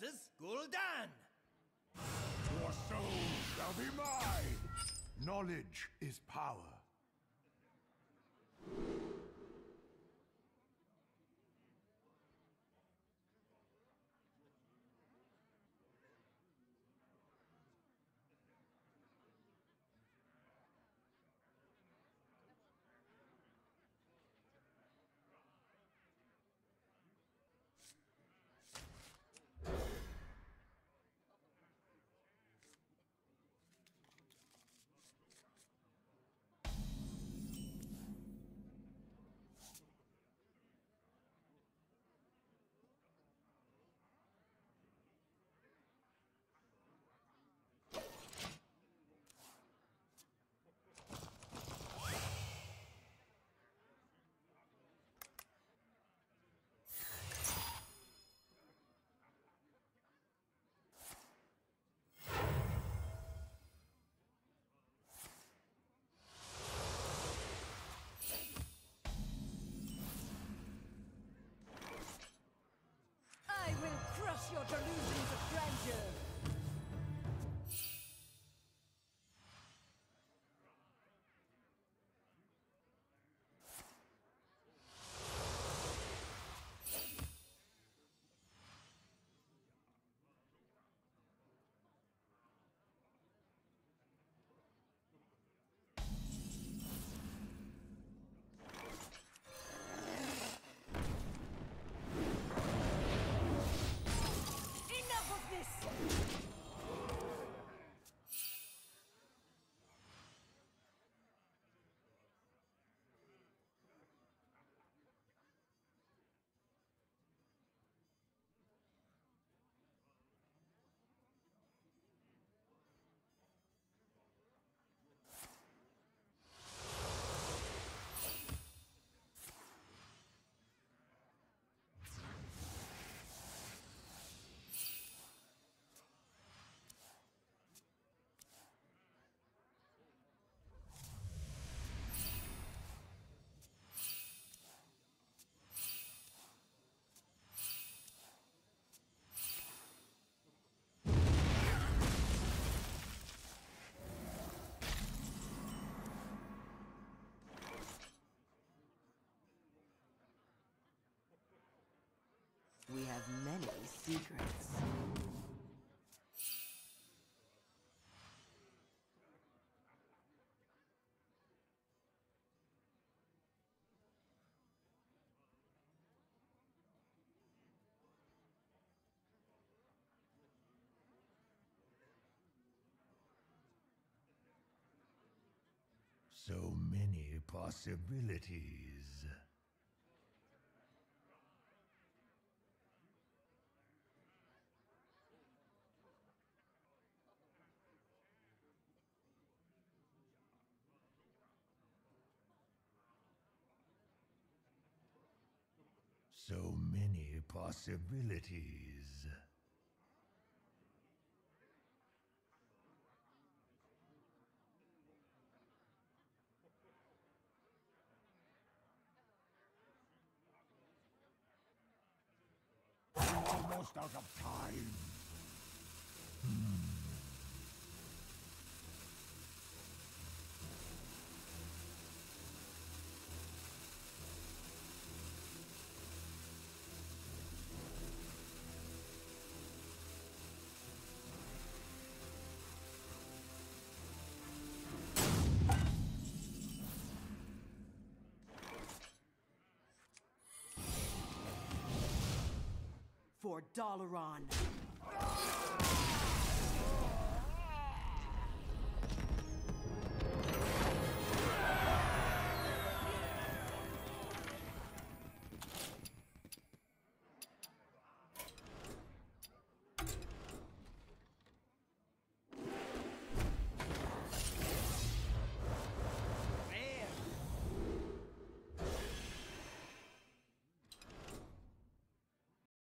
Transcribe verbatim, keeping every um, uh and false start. versus Gul'dan. Your soul shall be mine! Knowledge is power. Your delusions of grandeur! We have many secrets. So many possibilities. So many possibilities. I'm almost out of time. Hmm. For Dalaran.